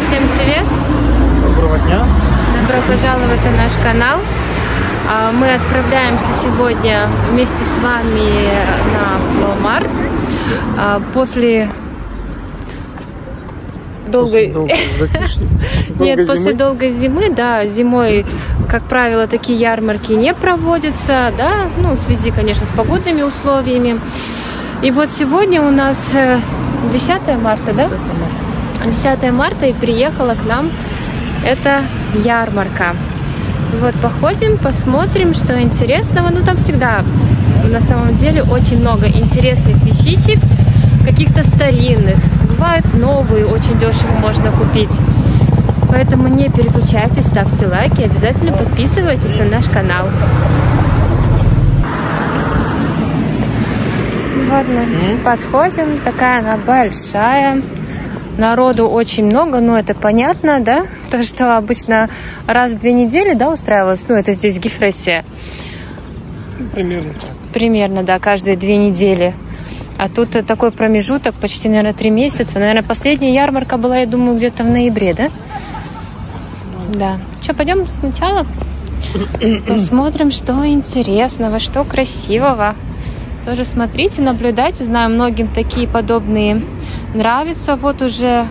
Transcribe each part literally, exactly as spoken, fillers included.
Всем привет! Доброго дня! Добро пожаловать на наш канал! Мы отправляемся сегодня вместе с вами на Флоумарт. После долгой... После долгой... Нет, зимы. После долгой зимы, да, зимой, как правило, такие ярмарки не проводятся, да, ну, в связи, конечно, с погодными условиями. И вот сегодня у нас десятое марта, да? десятое марта, и приехала к нам эта ярмарка. Вот походим, посмотрим, что интересного. Ну, там всегда, на самом деле, очень много интересных вещичек, каких-то старинных. Бывают новые, очень дешево можно купить. Поэтому не переключайтесь, ставьте лайки, обязательно подписывайтесь на наш канал. Ладно, подходим. Такая она большая. Народу очень много, но это понятно, да? То, что обычно раз в две недели, да, устраивалось, ну, это здесь Гефрессия. Примерно так. Примерно, да, каждые две недели. А тут такой промежуток, почти, наверное, три месяца. Наверное, последняя ярмарка была, я думаю, где-то в ноябре, да? Да. Что, пойдем сначала посмотрим, что интересного, что красивого. Тоже смотрите, наблюдайте. Знаю, многим такие подобные нравятся. Вот уже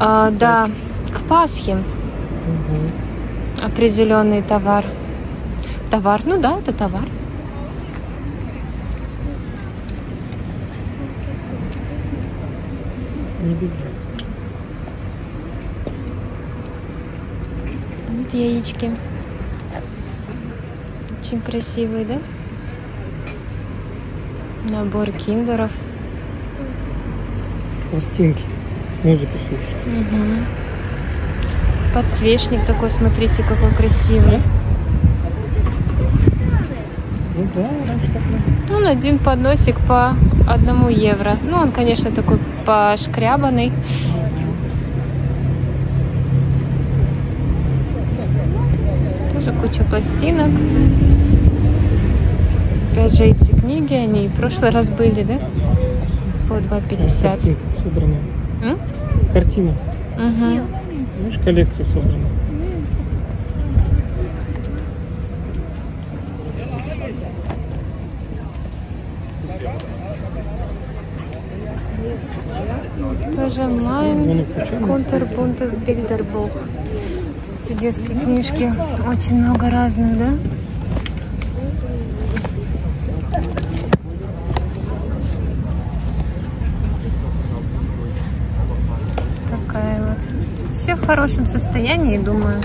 э, да, к Пасхе угу. определенный товар. Товар, ну да, это товар. Не беда. Вот яички. Очень красивые, да? Набор киндеров. Пластинки. Музыку слушать. Угу. Подсвечник такой, смотрите, какой красивый. Ну да, раньше так было. Он один подносик по одному евро. Ну, он, конечно, такой пошкрябанный. Тоже куча пластинок. Опять же эти книги, они и в прошлый раз были, да? По два пятьдесят. Собрана. М? Картина. Угу. Видишь, коллекция собрана. Тоже майн, контрпункт из Бильдербург. Эти детские книжки, очень много разных, да? Все в хорошем состоянии, думаю.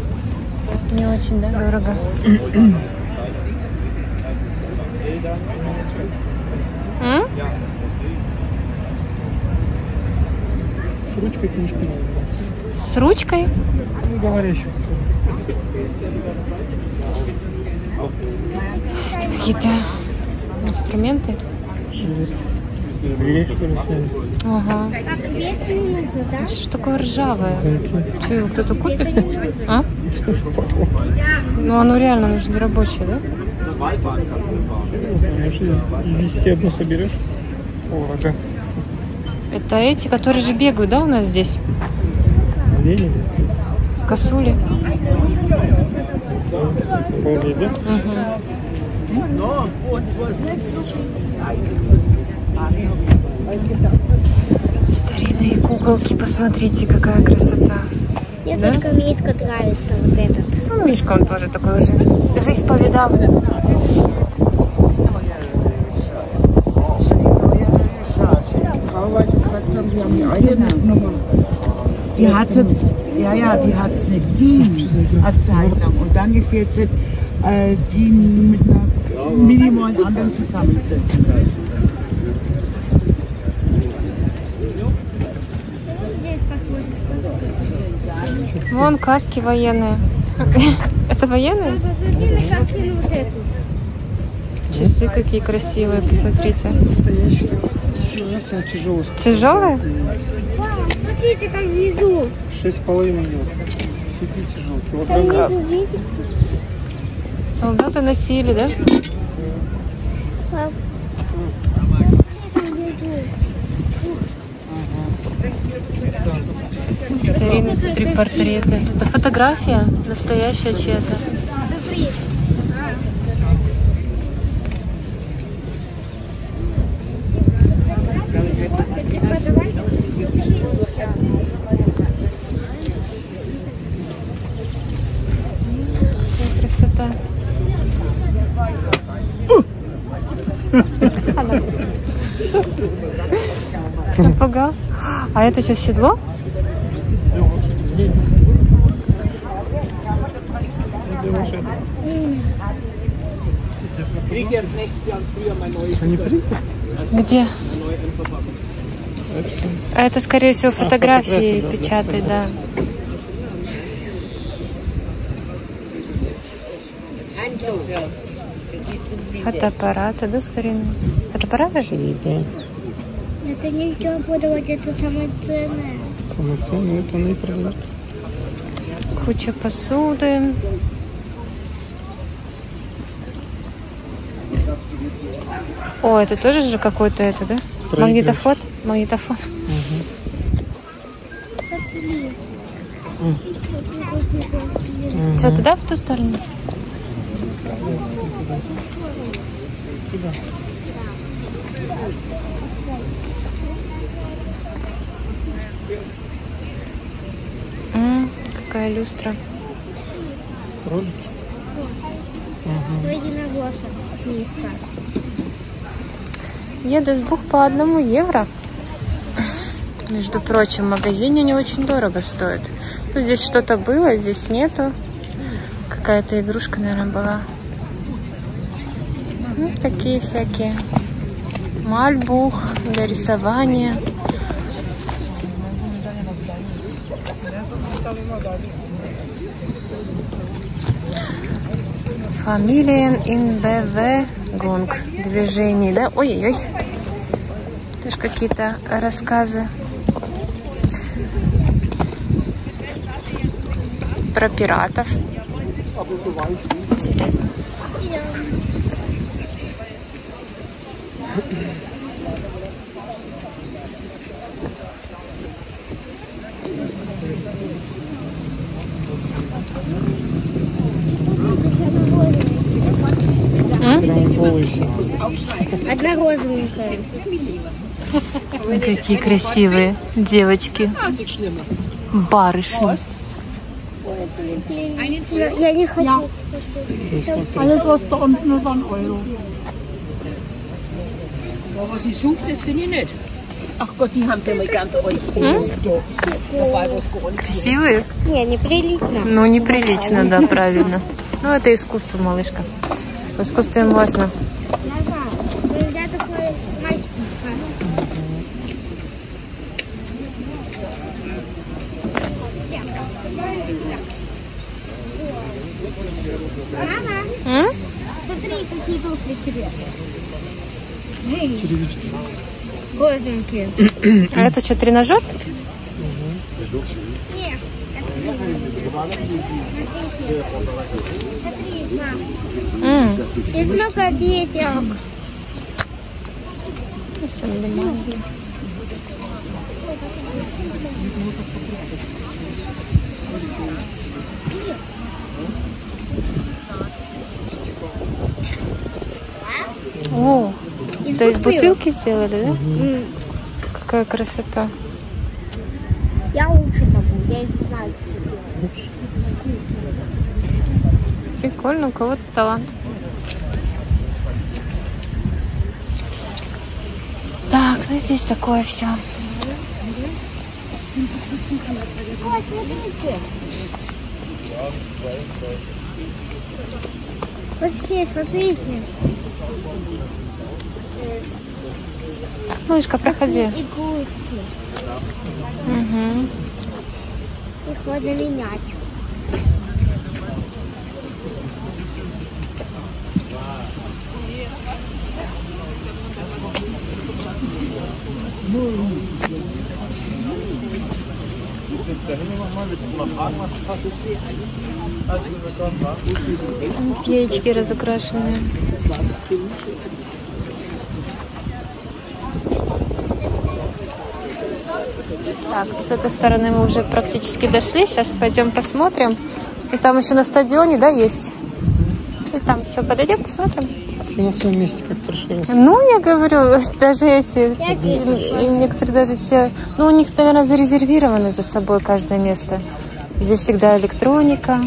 Не очень, да, дорого. С ручкой книжка. С ручкой? Ну, говорящую. Какие-то инструменты. Дверь, что ли, ага. Что такое ржавое? Что, его кто-то купит? А? Ну, оно реально нужно рабочее, да? Может, из десяти одну соберешь? О, ага. Это эти, которые же бегают, да, у нас здесь? Олени? Косули. Ползают, да? Угу. Старинные куколки, посмотрите, какая красота. Мне да? только Мишка нравится, вот этот. Ну, Мишка, он тоже такой уже. Жизнь повидал. Ja, ja, die hat es nicht Wien eine Zeit lang. Und dann ist jetzt äh, die mit einer minimalen anderen zusammensetzen. Вон каски военные. Это военные? Часы какие красивые, посмотрите. Тяжелые? Смотрите, там внизу. шесть с половиной. Солдаты носили, да? Блин, смотри, портреты. Это фотография настоящая чья-то. Красота. Попугал. А это что, седло? Где? А это, скорее всего, фотографии, а, фотографии печатают, да. Фотоаппараты, да, старинные? Фотоаппараты? Да. Это нельзя подавать, это самое ценное. Самое ценное, это не продают. Куча посуды. О, это тоже же какой-то это, да? Магнитофон? Магнитофон. Угу. Что, туда, в ту сторону? Туда. М-м, какая люстра. Кролики. Еду с бух по одному евро. Между прочим, в магазине они очень дорого стоят. Ну, здесь что-то было, здесь нету. Какая-то игрушка, наверное, была. Ну, такие всякие. Мальбух для рисования. Familien in Bewegung. Движение, да? Ой-ой-ой. Тоже какие-то рассказы про пиратов. Интересно. Одна розовенькая. Какие красивые девочки. Барышни. Я не хочу. Красивые? Не, неприлично. Ну, неприлично, да, правильно. Ну, это искусство, малышка. В искусстве можно. Мама, смотри, какие туфли тебе. Черевички. Голенькие. А это что, тренажер? Нет. Смотри, мам. Здесь много деток. О, из то бутылки. Есть бутылки сделали, да? Угу. Какая красота. Я лучше могу, я изменяю. Прикольно, у кого-то талант. Так, ну здесь такое все. Ой, смотрите. Вот здесь, смотрите. Малышка, проходи. Угу. Их можно менять. Яички разукрашенные. Так, с этой стороны мы уже практически дошли. Сейчас пойдем посмотрим. И там еще на стадионе, да, есть? И там что, подойдем, посмотрим? Все на своем месте как прошлось. Ну, я говорю, даже эти, и некоторые даже те, ну, у них, наверное, зарезервировано за собой каждое место. Здесь всегда электроника,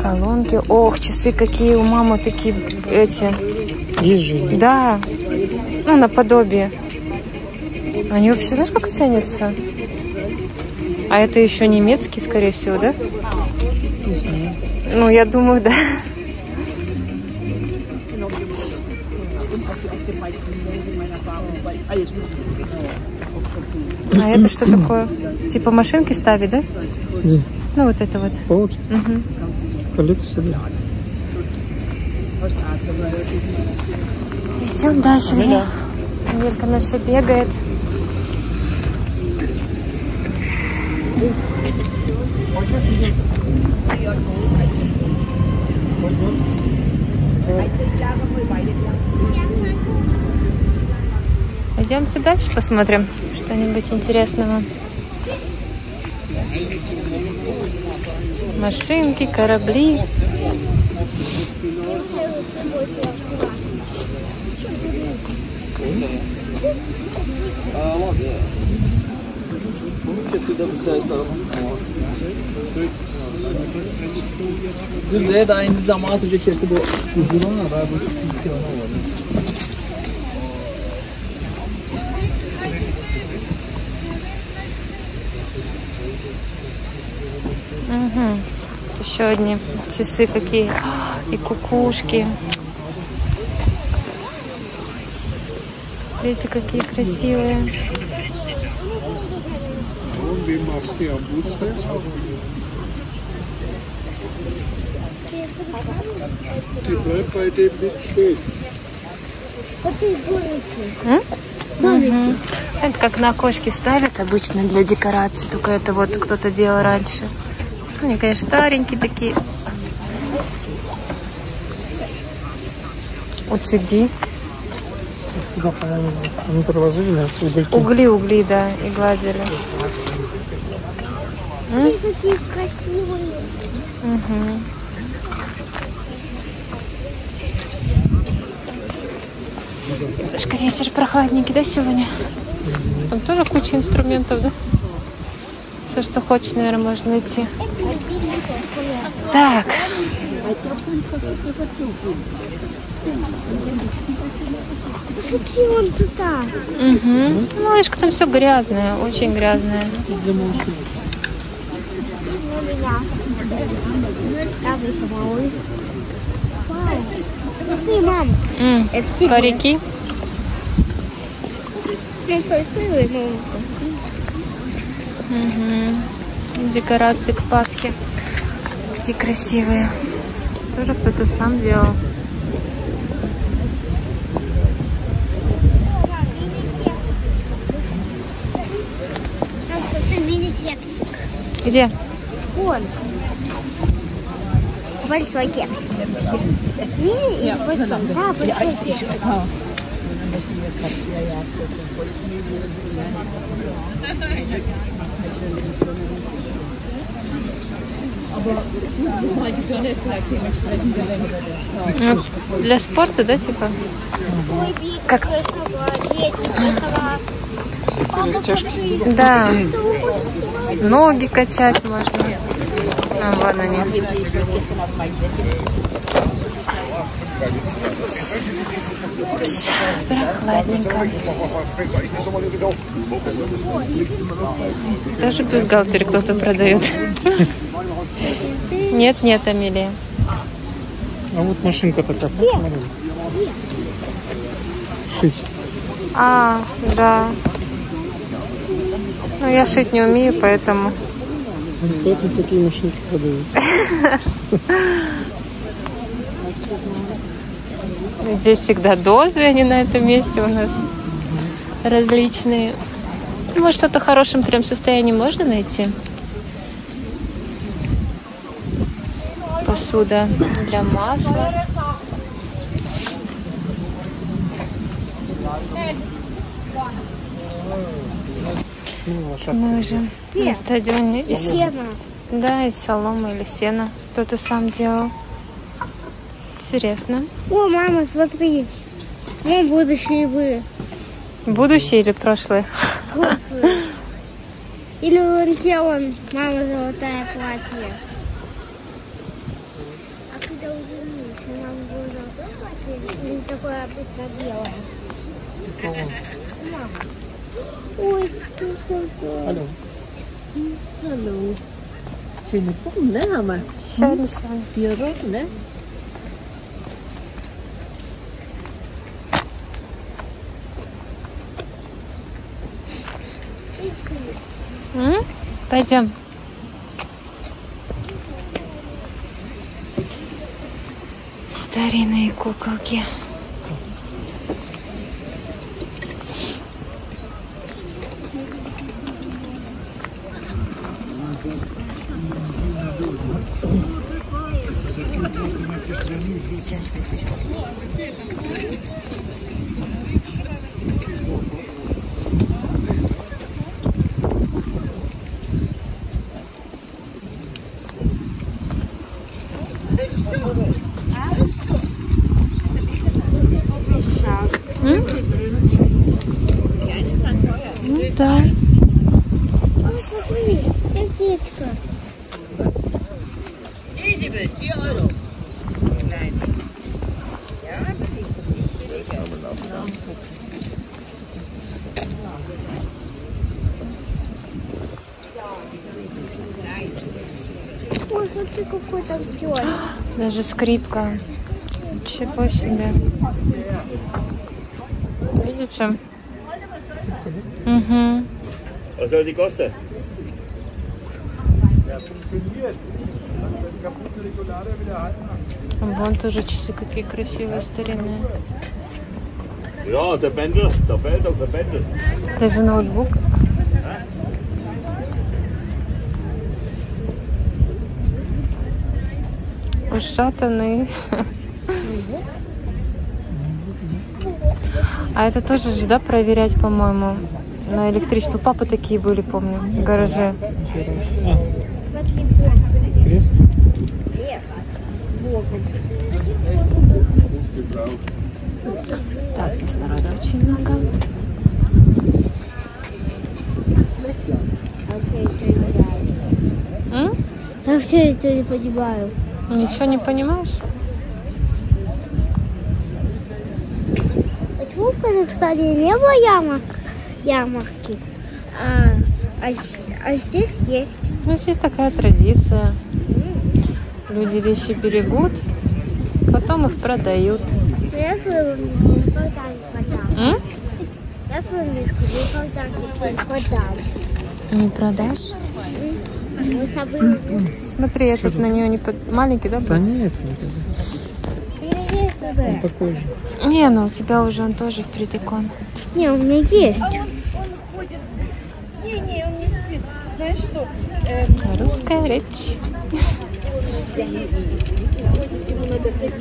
колонки. Ох, часы какие у мамы такие эти. Ежи. Да, ну, наподобие. Они вообще, знаешь, как ценятся? А это еще немецкий, скорее всего, да? Не знаю. Ну, я думаю, да. А это что такое? Типа машинки ставить, да? Нет. Ну, вот это вот. Вот. Угу. Коллекция. Идем дальше. Да. Амелька наша бегает. Идемте дальше посмотрим что-нибудь интересного. Машинки, корабли. Угу. Еще одни часы какие. И кукушки. Смотрите, какие красивые. Угу. Это как на окошке ставят обычно для декорации, только это вот кто-то делал раньше. Они, конечно, старенькие такие. Утюги. Они провозили угольки. Угли, угли, да, и гладили. Какие красивые. Угу. Немножко ветер прохладненький, да, сегодня? Там тоже куча инструментов, да? Все, что хочешь, наверное, можно найти. Так. Угу. Малышка, там все грязное, очень грязное. М-м, парики. Угу. Декорации к Пасхе. Какие красивые. Тоже кто-то сам делал. Где? Вон. Большой кекс. Мини и большой. Да, большой кекс. Для спорта, да, типа? Как? Да. Ноги качать можно. А, вон они. Прохладненько. Даже бюстгальтер кто-то продает. Нет, нет, Амелия. А вот машинка-то как? Шить. А, да. Ну, я шить не умею, поэтому... Поэтому такие машинки продают. Здесь всегда дозы, они на этом месте у нас различные. Может, что-то в хорошем прям состоянии можно найти? Посуда для масла. Мы же на стадионе из сена. Да, из соломы или сена. Кто-то сам делал. Интересно. О, мама, смотри. Мы будущие были. Будущее или прошлое? Прошлое. Или он делал, мама, золотая платье. А когда уже мы, мама, было золотое платье, или такое обычно белое? Ой, что такое? Алло. Алло. Schöne Puppen, ne, haben wir? Schön, schön. Bierrot, ne? М? Пойдем. Старинные куколки. Да. Ой, смотри, сердечко. Ой, смотри, какой там пёс. Даже скрипка. Ничего себе. Видите? Угу. Was soll die kosten? Вон тоже часы какие красивые, старинные. Даже ноутбук. Ушатанный. А это тоже же, да, проверять, по-моему, на электричество. Папа такие были, помню, в гараже. Так, здесь народа очень много. М? Я все это не понимаю. Ничего не понимаешь? Почему в Казахстане не было ямок? Ямарки. А, а, а здесь есть. Ну, здесь такая традиция. Люди вещи берегут, потом их продают. Я свою миску Я свою миску не продам. Не продашь? Смотри, этот на нее не под... маленький, да? Да нет. Он такой же. Не, ну у тебя уже он тоже впритыкон. Не, у меня есть. А он, он ходит. Не, не, он не спит. Знаешь что? Э, Русская он... речь. Ему надо пять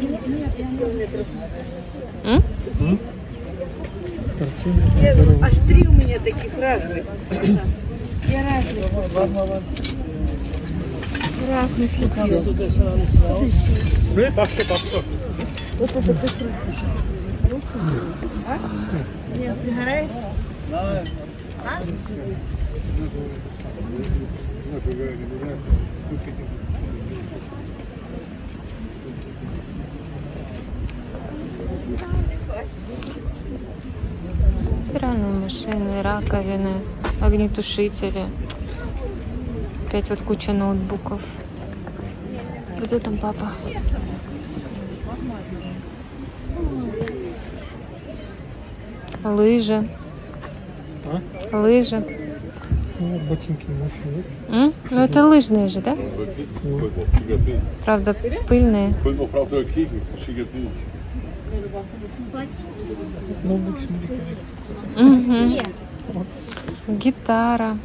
километров. М? М? Я, аж три у меня таких разных. Я разных. Разных. Ну, пошли, пошли. Вот это быстро. А? Нет, пригорает? А? Стиральные машины, раковины, огнетушители. Опять вот куча ноутбуков. Где там папа? Лыжи. А? Лыжи. Ну, ботинки машины. М? Ну, это лыжные же, да? Правда, пыльные. Угу. Гитара.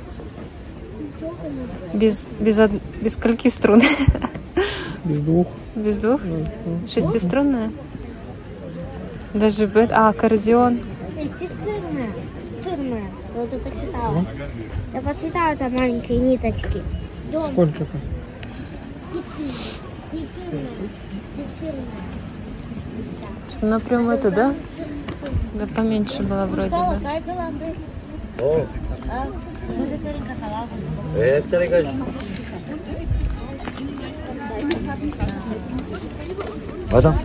Без, без, од... без скольки струн? Без двух. Без двух? Шестиструнная? Даже бет... А, аккордеон. четырнадцать. четырнадцать. самое. Вот и почитала. Угу. Я почитала там маленькие ниточки. Дом. Сколько там? Что она прям это, да? Да поменьше была вроде бы. Вода?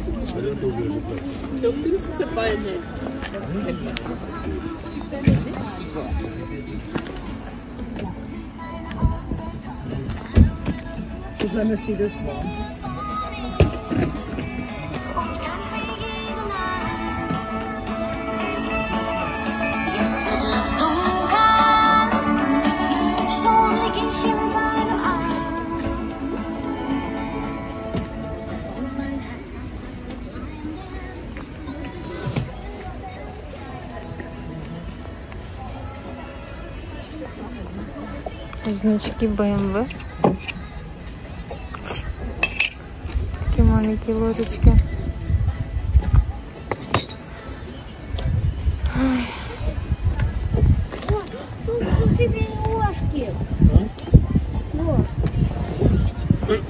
Значки бэ эм вэ. Такие маленькие лодочки. О, тут, тут тебе ножки. Вот.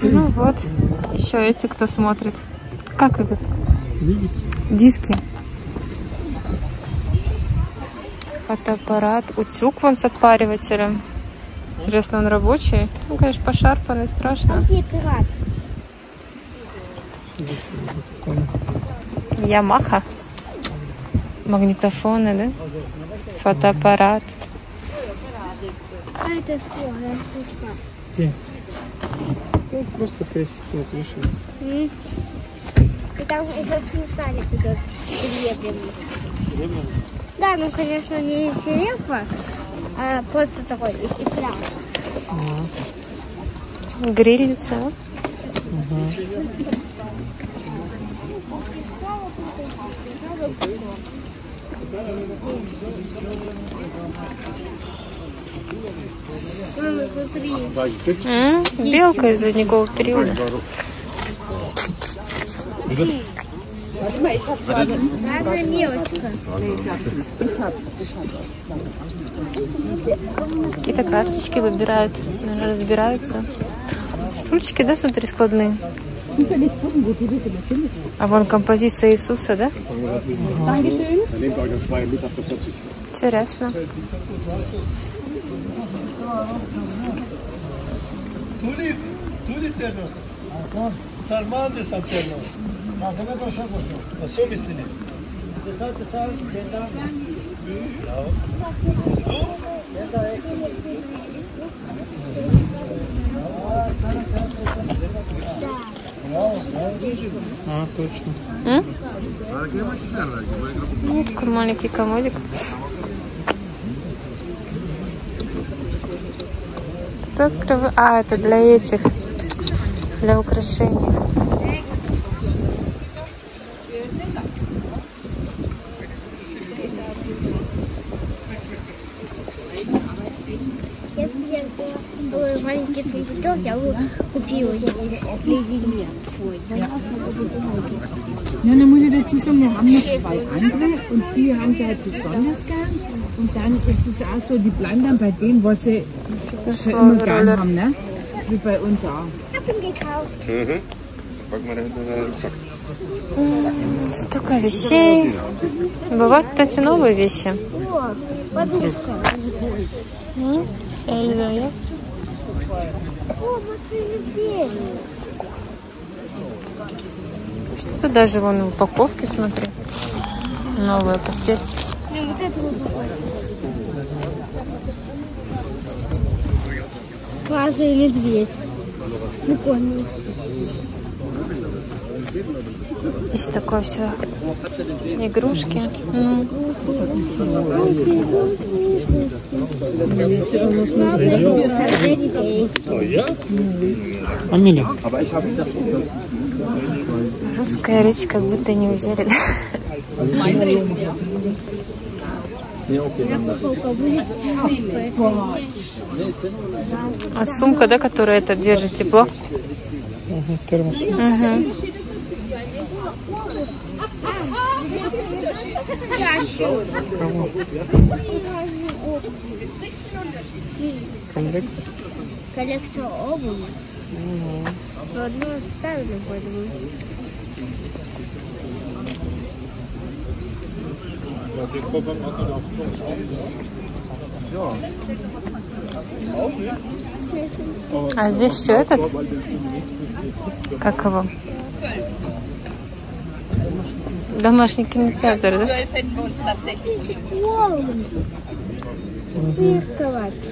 Ну вот, еще эти, кто смотрит. Как это? Диски. Фотоаппарат. Утюг вон с отпаривателем. Интересно, он рабочий? Ну, конечно, пошарпанный, страшно. Ямаха. Магнитофоны, да? Фотоаппарат. А это что? Тут просто крестик вот лишился. И там еще сметальник идет серебряный. Серебряный? Да, ну, конечно, не серебро. А, просто такой, из стекла. Ага. Грильница. Ага. Белка из ледникового периода. Разная мелочка. Какие-то карточки выбирают, разбираются. Стульчики, да, смотри, складные. А вон композиция Иисуса, да? Интересно. А, точно. Ну, какой маленький комодик. Открываю. А, это для этих, для украшений. Маленький цветок я его купила. Nun muss ich dazu sagen, wir haben noch zwei andere und die haben sie halt besonders gern. Und dann ist es auch so, die bleiben dann bei denen, was sie schon immer gern haben, ne? Wie bei uns auch. Ich hab ihn gekauft. Mhm. Packen wir da hinten in den Rucksack. Столько вещей. Бывают, кстати, новые вещи. О, подушка. Что-то даже вон в упаковке, смотри. Новая постель. Ваза и медведь. Прикольно. Здесь такое все. Игрушки. Русская речь, как будто не узерит. А сумка, да, которая это держит тепло? Термос. Угу. Кого? Коллектор. Коллектор обуви. Но одну оставили, поэтому. А здесь что этот? Как его? Домашний кинотеатр, да? Цирковать.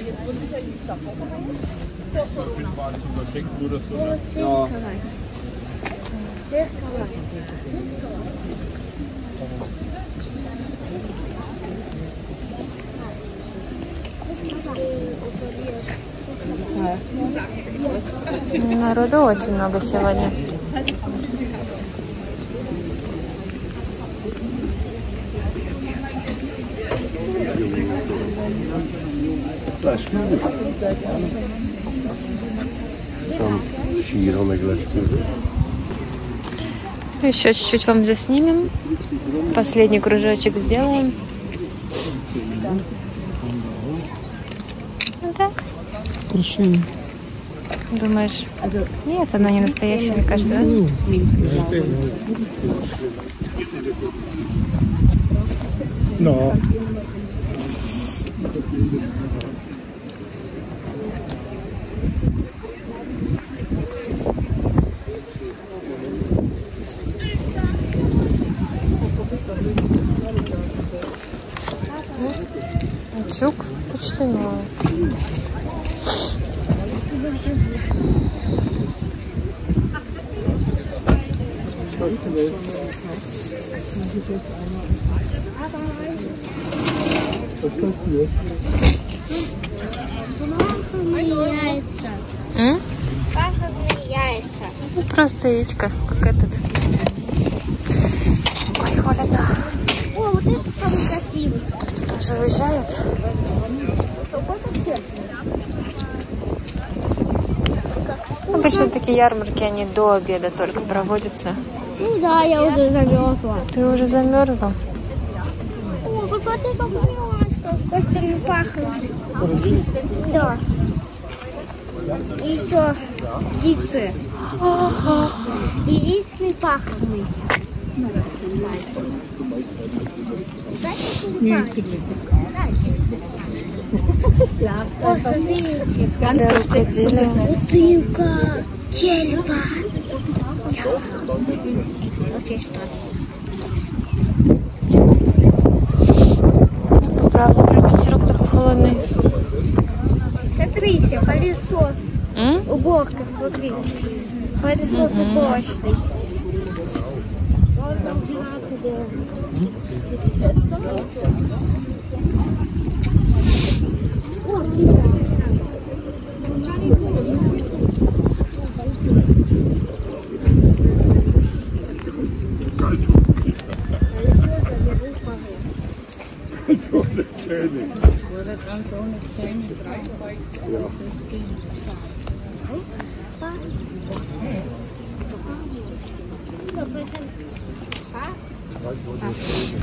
Цирковать. Народу очень много сегодня. Еще чуть-чуть вам заснимем. Последний кружочек сделаем. Ну так. Думаешь? Нет, она не настоящая, мне кажется. Но. Утюг почти новый. М? Ну, просто яичко, как этот. Ой, холодно. О, вот это самый красивый. Кто-то уже уезжает. Обычно такие ярмарки, они до обеда только проводятся. Ну да, я уже замерзла. Ты уже замерзла? О, посмотри, как милашка. Костями пахнет. Да. И еще яйцы. И яичный пахотный. О, смотрите. Бутылка черепа. Правда, прям сироп такой холодный. Смотрите, пылесос. М? Уборка, смотрите. Пылесос уборочный.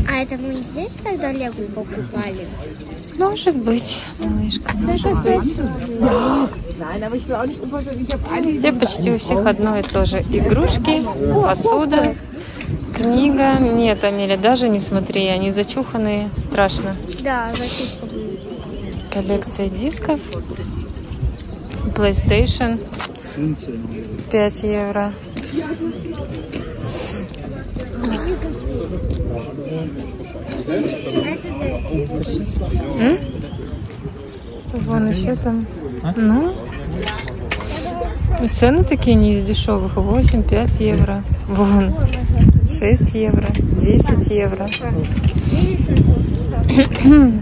А это мы здесь тогда лего покупали? Может быть, малышка, может быть. Все почти у всех одно и то же. Игрушки, посуда, книга. Нет, Амелия, даже не смотри, они зачуханные, страшно. Да, зачуханные. Коллекция дисков. PlayStation. пять евро. М? Вон еще там. А? Ну. И цены такие не из дешевых. восемь, пять евро. Вон. шесть евро. десять евро. Это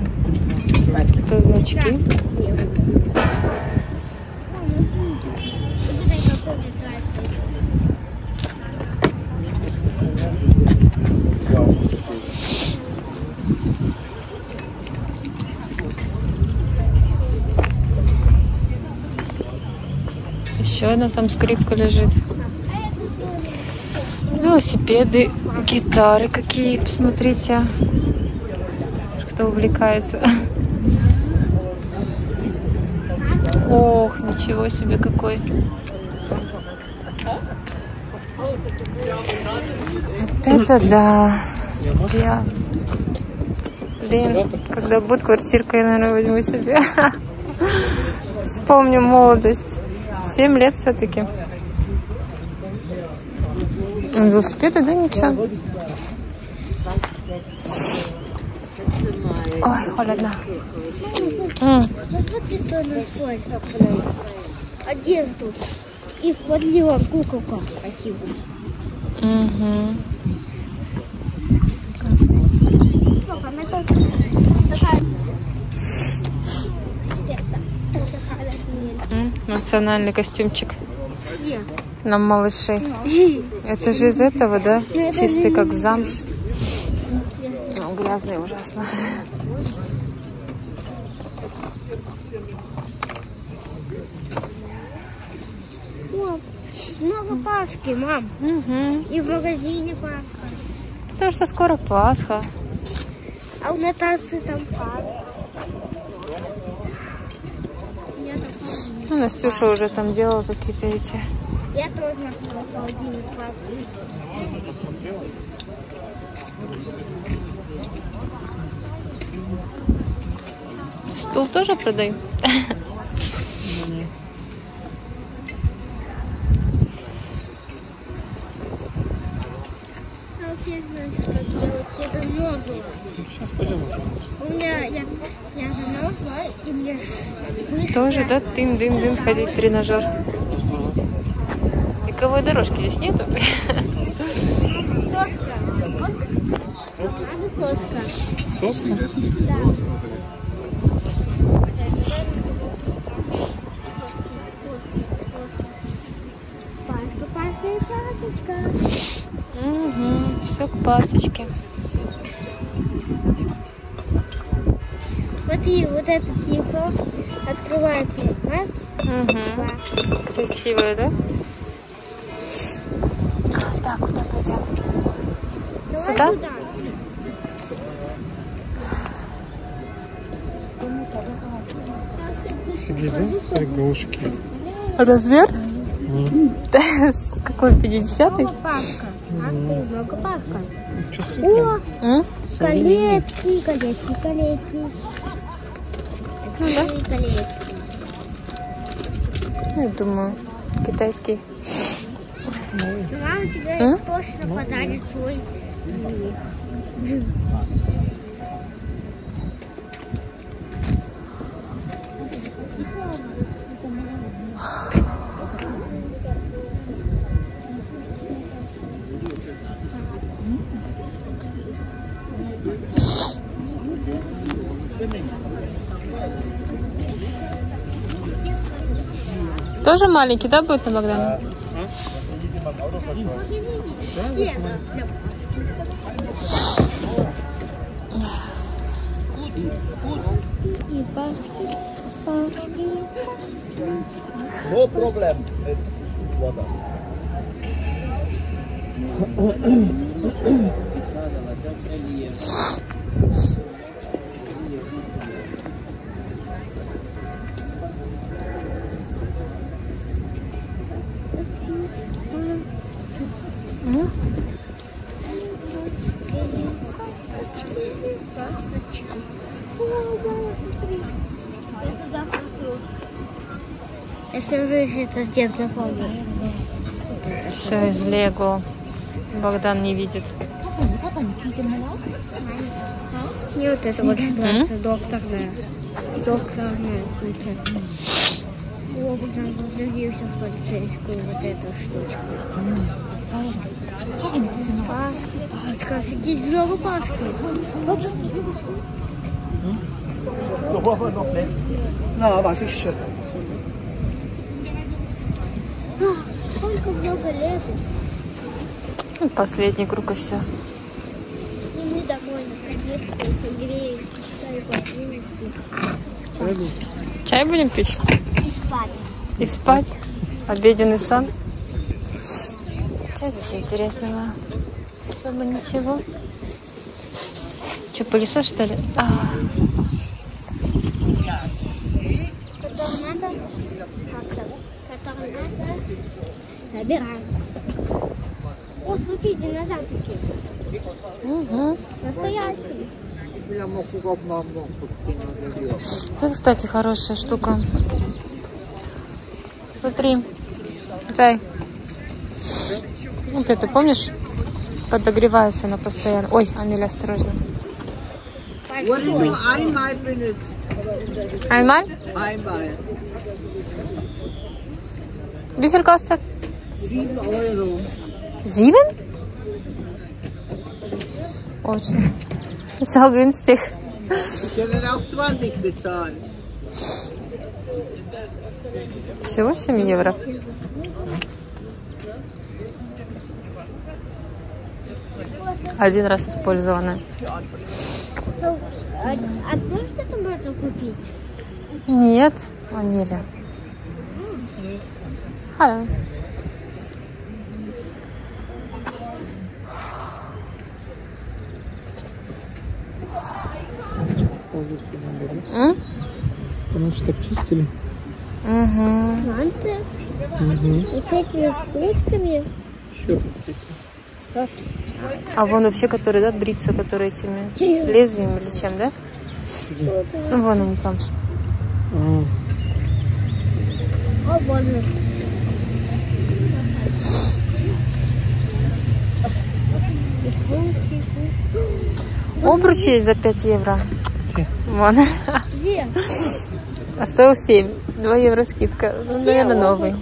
значки. Еще одна там скрипка лежит. велосипеды, гитары какие, посмотрите, кто увлекается. Ох, ничего себе какой. Вот это да. Я... Блин, когда будет квартирка, я, наверное, возьму себе. Вспомню молодость. Семь лет все-таки. Велосипеды, да, ничего. Ой, холодно. Одежду. И подлила куколка. Спасибо. Национальный костюмчик. Нам малыши. Это же из этого, да? Чистый как замш. Ну, грязный ужасно. Много Пасхи, мам. Угу. И в магазине Пасха. Потому что скоро Пасха. А у Наташи там Пасха. Ну, Настюша Пасха. Уже там делала какие-то эти. Я тоже нашла холодильник Пасху. Стул тоже продаю? Сейчас пойдем уже. У меня я, я замерзла, и мне тоже, да, дым-дым-дым ходить тренажер. Беговой дорожки здесь нету. Соска. Соска? Соска? Да. Пасха, пасха и пасочка. Угу, все к пасочке. Вот и вот это яйцо открывается. Раз, два. Красивое, да? А, так, куда пойдем? Давай сюда? Туда. Фигушки. Размер? С какой? пятидесятый? Пасха. Ах ты, много Пасха. О, колечки, колечки, колечки. Ну, да? Я думаю, китайский. Мама тебе а? Точно подарит свой. Тоже маленький, да, будет на Богдана? Но проблем. Вода. Все из Лего. Богдан не видит. Мне вот это вот нравится. Докторная. Докторная. Богдан влюбился в полицейскую вот эту штучку. Пасха. Пасха. Офигеть, много Пасхи. На, вас еще. Сколько много лет. Последний круг и все. И мы домой на прогулку согреем. Чай будем пить. Чай будем пить? И спать. И спать. Обеденный сон. Что здесь интересного? Особо ничего. Что, пылесос, что ли? А. Когда надо, когда надо, о, смотри, динозаврики. Угу. Настоящие. Это, кстати, хорошая штука. Смотри. Джай. Вот это, помнишь? Подогревается она постоянно. Ой, Амель, осторожно. Einmal? Einmal. Wie viel kostet? sieben Euro. sieben? Очень. So günstig. Wir können auch zwanzig bezahlen. Всего семь евро. Один раз использованная. А, а то, что там можно купить? Нет, Амеля. Hello. М? Потому что так чистили. Угу. Манты. Угу. Вот этими штучками. Еще вот. А вон вообще, которые, да, бриться, которые этими лезвием или чем, да? Где? Ну, вон они там. А. О, боже. Обруч есть за пять евро. Где? Вон. Где? А стоил семь. два евро скидка. Ну, наверное, новый.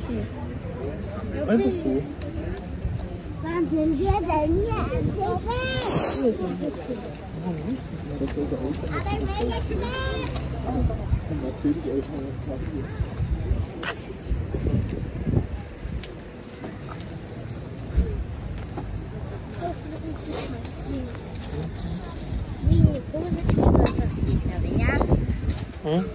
М?